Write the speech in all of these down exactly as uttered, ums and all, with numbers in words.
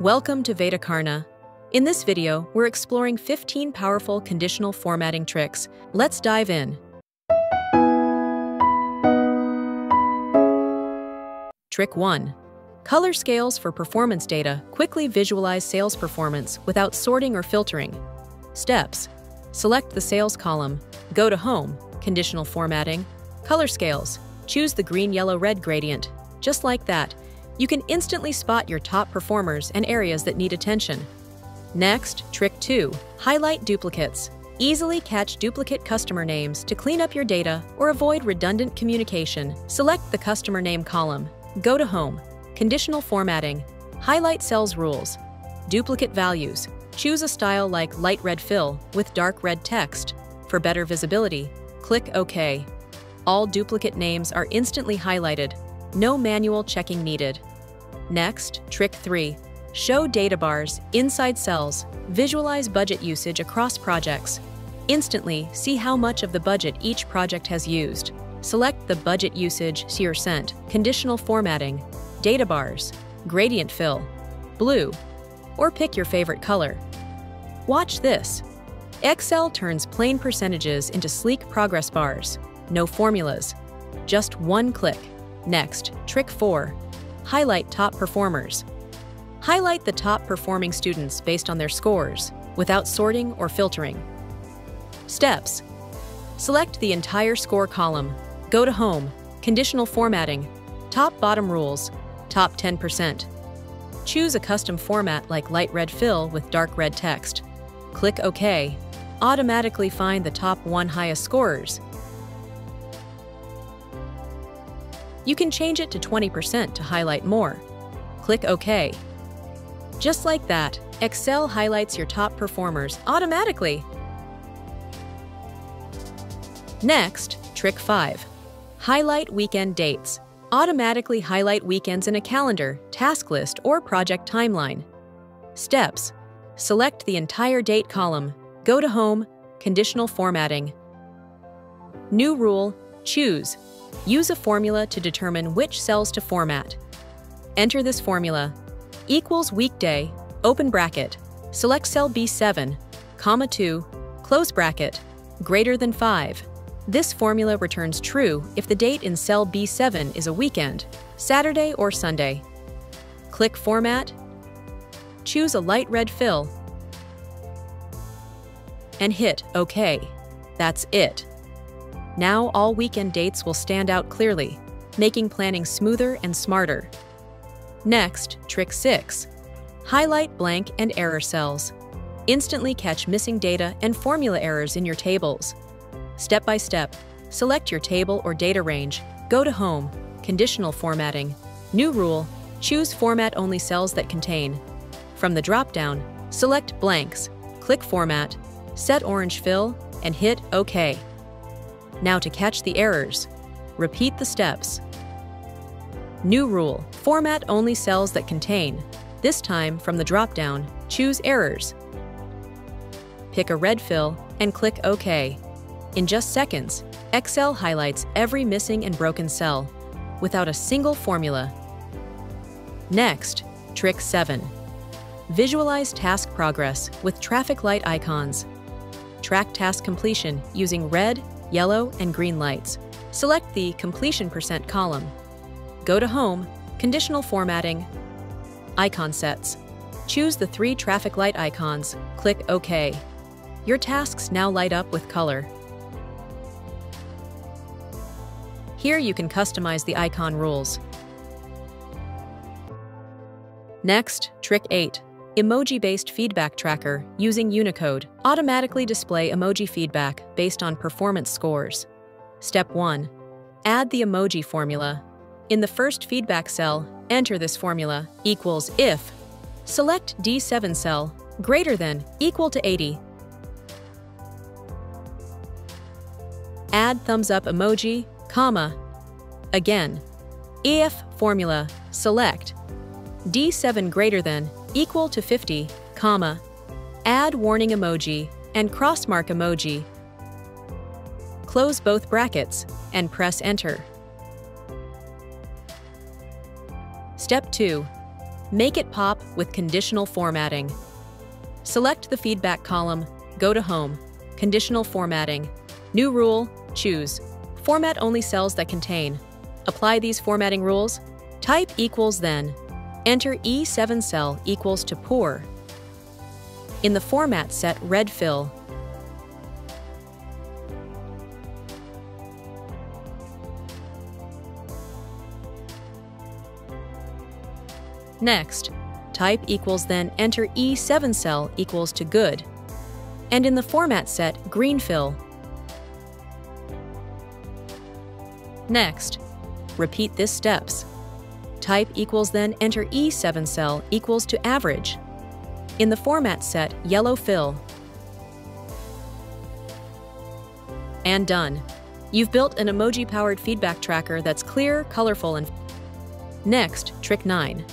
Welcome to Veda Karna. In this video, we're exploring fifteen powerful conditional formatting tricks. Let's dive in. Trick one. Color scales for performance data quickly visualize sales performance without sorting or filtering. Steps. Select the sales column, go to Home, Conditional Formatting, Color Scales, choose the green, yellow, red gradient. Just like that, you can instantly spot your top performers and areas that need attention. Next, Trick two. Highlight duplicates. Easily catch duplicate customer names to clean up your data or avoid redundant communication. Select the customer name column, go to Home, Conditional Formatting, Highlight Cells Rules, Duplicate Values. Choose a style like light red fill with dark red text. For better visibility, click OK. All duplicate names are instantly highlighted. No manual checking needed. Next, Trick three. Show data bars inside cells. Visualize budget usage across projects. Instantly see how much of the budget each project has used. Select the budget usage percent, conditional formatting, data bars, gradient fill, blue, or pick your favorite color. Watch this. Excel turns plain percentages into sleek progress bars. No formulas, just one click. Next, Trick four. Highlight top performers. Highlight the top performing students based on their scores, without sorting or filtering. Steps. Select the entire score column, go to Home, Conditional Formatting, Top Bottom Rules, Top ten percent. Choose a custom format like light red fill with dark red text. Click OK. Automatically find the top one highest scorers. You can change it to twenty percent to highlight more. Click OK. Just like that, Excel highlights your top performers automatically. Next, Trick five. Highlight weekend dates. Automatically highlight weekends in a calendar, task list, or project timeline. Steps. Select the entire date column, go to Home, Conditional Formatting. New rule, choose. Use a formula to determine which cells to format. Enter this formula, equals weekday, open bracket, select cell B seven, comma two, close bracket, greater than five. This formula returns true if the date in cell B seven is a weekend, Saturday or Sunday. Click Format, choose a light red fill, and hit OK. That's it. Now all weekend dates will stand out clearly, making planning smoother and smarter. Next, Trick six. Highlight blank and error cells. Instantly catch missing data and formula errors in your tables. Step by step, select your table or data range, go to Home, Conditional Formatting, New Rule, choose Format Only Cells that Contain. From the drop-down, select Blanks, click Format, set Orange Fill, and hit OK. Now to catch the errors, repeat the steps. New rule, format only cells that contain. This time, from the drop-down, choose Errors. Pick a red fill and click OK. In just seconds, Excel highlights every missing and broken cell, without a single formula. Next, Trick seven. Visualize task progress with traffic light icons. Track task completion using red, yellow, and green lights. Select the completion percent column. Go to Home, Conditional Formatting, Icon Sets. Choose the three traffic light icons, click OK. Your tasks now light up with color. Here you can customize the icon rules. Next, Trick eight. Emoji-based feedback tracker using Unicode. Automatically display emoji feedback based on performance scores. Step one. Add the emoji formula. In the first feedback cell, enter this formula, equals if. Select D seven cell, greater than, equal to eighty. Add thumbs up emoji, comma. Again, if formula, select D seven greater than, equal to fifty, comma, add warning emoji and cross mark emoji. Close both brackets and press Enter. Step two. Make it pop with conditional formatting. Select the feedback column, go to Home, Conditional Formatting, New Rule, choose Format Only Cells That Contain. Apply these formatting rules. Type equals then. Enter E seven cell equals to poor. In the format set red fill. Next, type equals then enter E seven cell equals to good. And in the format set green fill. Next, repeat this steps. Type equals then enter E seven cell equals to average. In the format set yellow fill. And done. You've built an emoji-powered feedback tracker that's clear, colorful, and... Next, trick nine.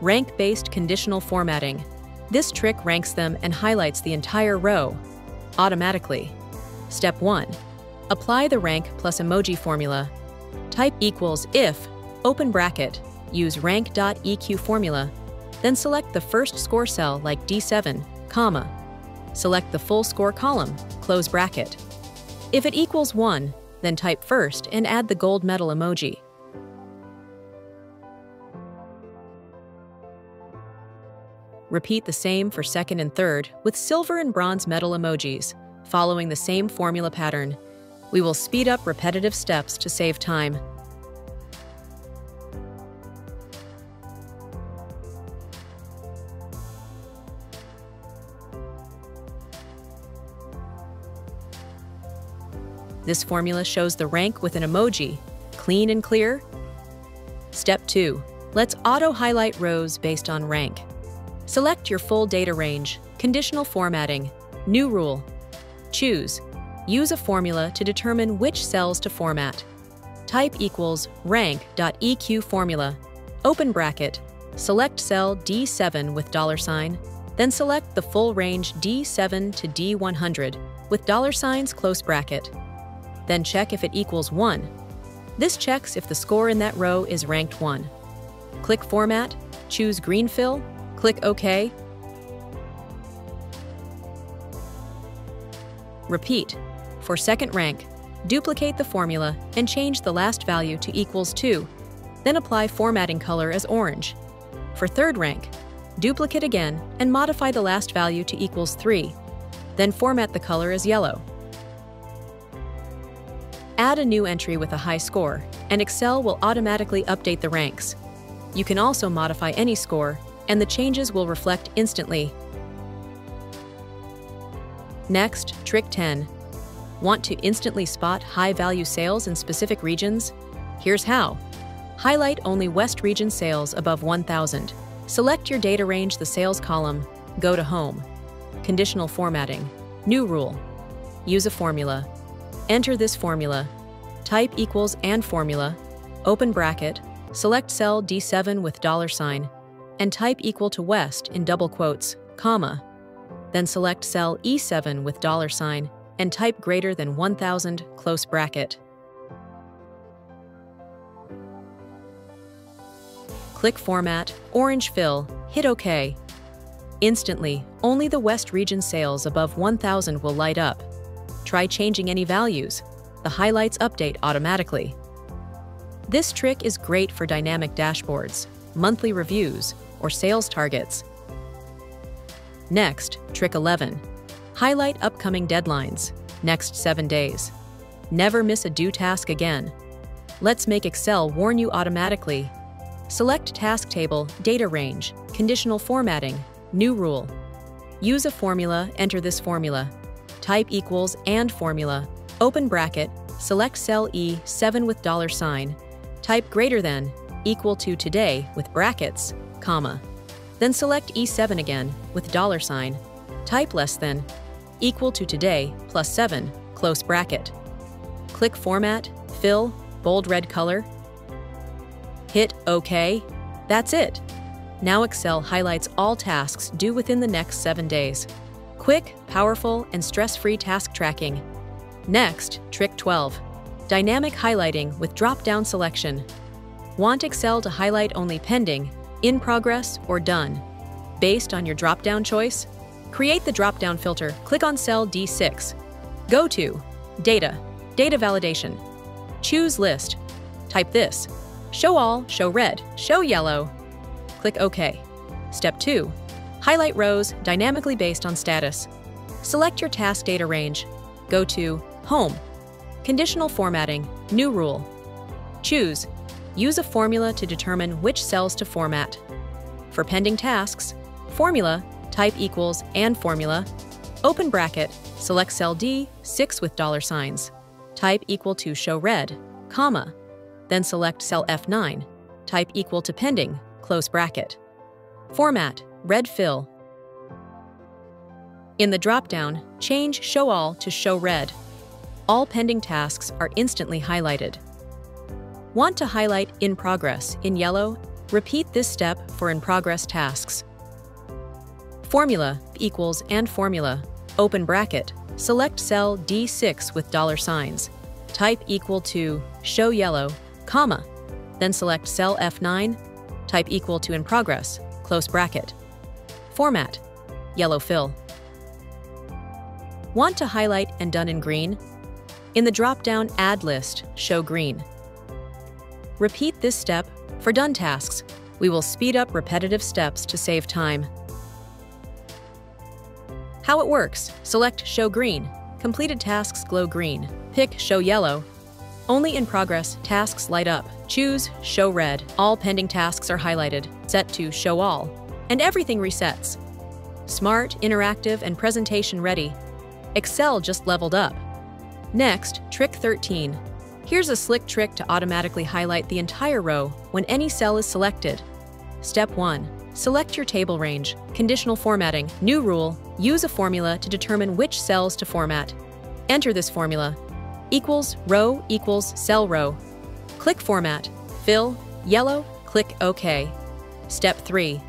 Rank-based conditional formatting. This trick ranks them and highlights the entire row automatically. Step one. Apply the rank plus emoji formula. Type equals if, open bracket, use rank.eq formula, then select the first score cell like D seven, comma. Select the full score column, close bracket. If it equals one, then type first and add the gold medal emoji. Repeat the same for second and third with silver and bronze medal emojis, following the same formula pattern. We will speed up repetitive steps to save time. This formula shows the rank with an emoji. Clean and clear? Step two. Let's auto-highlight rows based on rank. Select your full data range, conditional formatting, new rule. Choose. Use a formula to determine which cells to format. Type equals rank.eq formula, open bracket, select cell D seven with dollar sign, then select the full range D seven to D one hundred with dollar signs close bracket. Then check if it equals one. This checks if the score in that row is ranked one. Click Format, choose Green Fill, click OK. Repeat. For second rank, duplicate the formula and change the last value to equals two, then apply formatting color as orange. For third rank, duplicate again and modify the last value to equals three, then format the color as yellow. Add a new entry with a high score, and Excel will automatically update the ranks. You can also modify any score, and the changes will reflect instantly. Next, trick ten. Want to instantly spot high-value sales in specific regions? Here's how. Highlight only West Region sales above one thousand. Select your data range, the sales column, go to Home, Conditional Formatting, New Rule. Use a formula. Enter this formula. Type equals and formula, open bracket, select cell D seven with dollar sign, and type equal to West in double quotes, comma. Then select cell E seven with dollar sign and type greater than one thousand, close bracket. Click Format, Orange Fill, hit OK. Instantly, only the West Region sales above one thousand will light up. Try changing any values. The highlights update automatically. This trick is great for dynamic dashboards, monthly reviews, or sales targets. Next, trick eleven. Highlight upcoming deadlines, next seven days. Never miss a due task again. Let's make Excel warn you automatically. Select Task Table, Data Range, Conditional Formatting, New Rule. Use a formula, enter this formula. Type equals and formula, open bracket, select cell E seven with dollar sign, type greater than, equal to today with brackets, comma. Then select E seven again with dollar sign, type less than, equal to today plus seven, close bracket. Click Format, Fill, bold red color. Hit OK. That's it. Now Excel highlights all tasks due within the next seven days. Quick, powerful, and stress-free task tracking. Next, trick twelve. Dynamic highlighting with drop-down selection. Want Excel to highlight only pending, in progress, or done. Based on your drop-down choice, create the drop-down filter, click on cell D six. Go to Data, Data Validation. Choose List. Type this, Show All, Show Red, Show Yellow. Click OK. Step two, highlight rows dynamically based on status. Select your task data range. Go to Home, Conditional Formatting, New Rule. Choose, use a formula to determine which cells to format. For pending tasks, formula, type equals and formula, open bracket, select cell D six with dollar signs, type equal to show red, comma, then select cell F nine, type equal to pending, close bracket. Format, red fill. In the dropdown, change show all to show red. All pending tasks are instantly highlighted. Want to highlight in progress in yellow? Repeat this step for in progress tasks. Formula equals and formula, open bracket, select cell D six with dollar signs, type equal to show yellow, comma, then select cell F nine, type equal to in progress, close bracket. Format, yellow fill. Want to highlight and done in green? In the drop-down add list, show green. Repeat this step for done tasks. We will speed up repetitive steps to save time. How it works, select Show Green, completed tasks glow green, pick Show Yellow, only in progress tasks light up, choose Show Red, all pending tasks are highlighted, set to Show All, and everything resets. Smart, interactive, and presentation ready. Excel just leveled up. Next, trick thirteen. Here's a slick trick to automatically highlight the entire row when any cell is selected. Step one. Select your table range, conditional formatting, new rule, use a formula to determine which cells to format. Enter this formula, equals row equals cell row. Click Format, fill, yellow, click OK. Step three.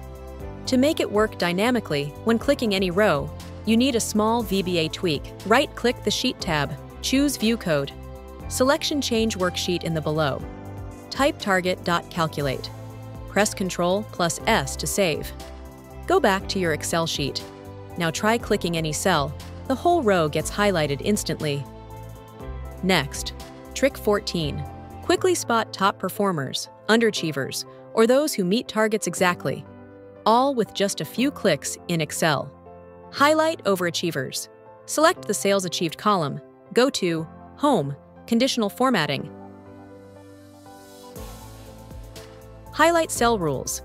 To make it work dynamically when clicking any row, you need a small V B A tweak. Right-click the Sheet tab, choose View Code. Selection change worksheet in the below. Type target.calculate. Press Ctrl plus S to save. Go back to your Excel sheet. Now try clicking any cell. The whole row gets highlighted instantly. Next, trick fourteen. Quickly spot top performers, underachievers, or those who meet targets exactly, all with just a few clicks in Excel. Highlight overachievers. Select the sales achieved column. Go to Home, Conditional Formatting. Highlight cell rules.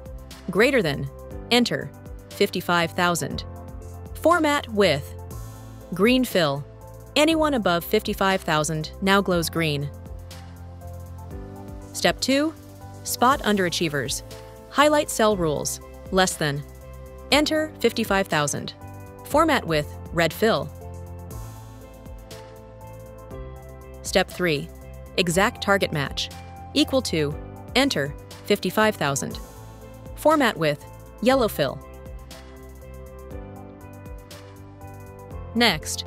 Greater than, enter, fifty-five thousand. Format with, green fill. Anyone above fifty-five thousand now glows green. Step two, spot underachievers. Highlight cell rules, less than, enter, fifty-five thousand. Format with, red fill. Step three, exact target match, equal to, enter, fifty-five thousand. Format with, yellow fill. Next,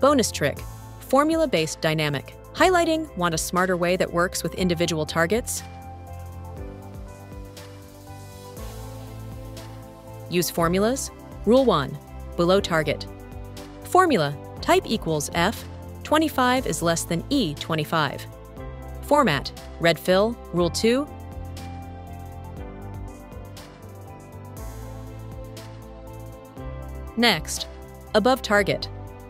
bonus trick, formula-based dynamic. Highlighting, want a smarter way that works with individual targets? Use formulas. Rule one, below target. Formula, type equals F. twenty-five is less than E twenty-five. Format, red fill, rule two. Next, above target.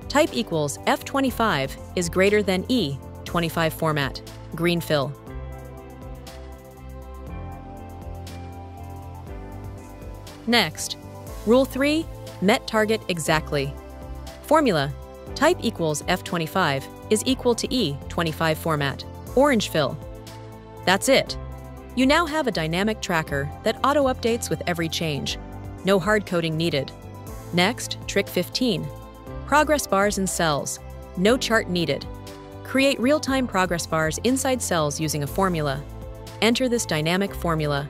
Type equals F twenty-five is greater than E twenty-five format, green fill. Next, rule three, met target exactly. Formula, type equals F twenty-five is equal to E twenty-five format, orange fill. That's it. You now have a dynamic tracker that auto-updates with every change. No hard coding needed. Next, trick fifteen. Progress bars in cells. No chart needed. Create real-time progress bars inside cells using a formula. Enter this dynamic formula.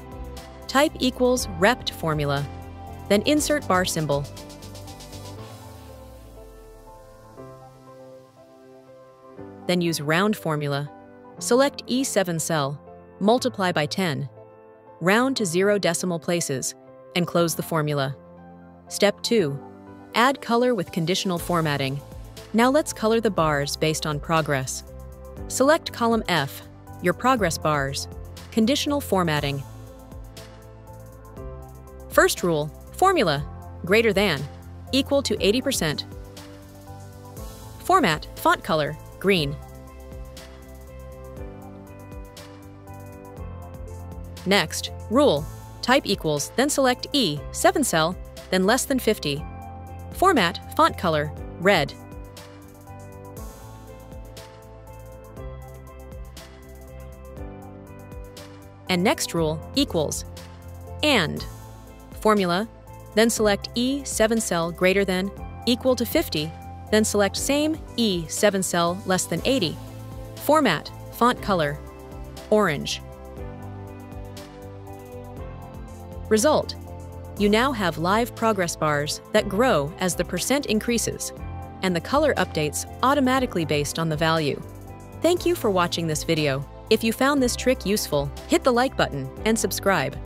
Type equals rept formula. Then insert bar symbol. Then use round formula. Select E seven cell, multiply by ten. Round to zero decimal places, and close the formula. Step two. Add color with conditional formatting. Now let's color the bars based on progress. Select column F, your progress bars, conditional formatting. First rule, formula, greater than, equal to eighty percent. Format, font color, green. Next, rule, type equals, then select E, seven cell, then less than fifty. Format, font color, red. And next rule, equals, and, formula, then select E, seven cell, greater than, equal to fifty, then select same, E, seven cell, less than eighty. Format, font color, orange. Result, you now have live progress bars that grow as the percent increases, and the color updates automatically based on the value. Thank you for watching this video. If you found this trick useful, hit the like button and subscribe.